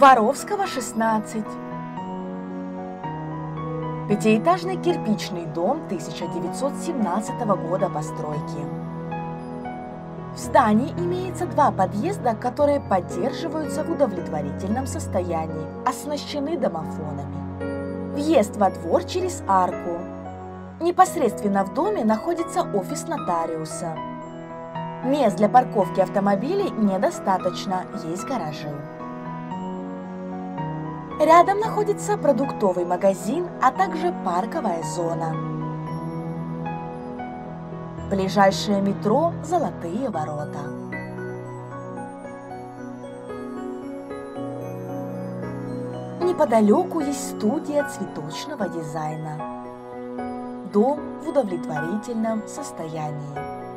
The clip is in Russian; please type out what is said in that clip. Воровского, 16. Пятиэтажный кирпичный дом 1917 года постройки. В здании имеется два подъезда, которые поддерживаются в удовлетворительном состоянии, оснащены домофонами. Въезд во двор через арку. Непосредственно в доме находится офис нотариуса. Мест для парковки автомобилей недостаточно, есть гаражи. Рядом находится продуктовый магазин, а также парковая зона. Ближайшее метро «Золотые ворота». Неподалеку есть студия цветочного дизайна. Дом в удовлетворительном состоянии.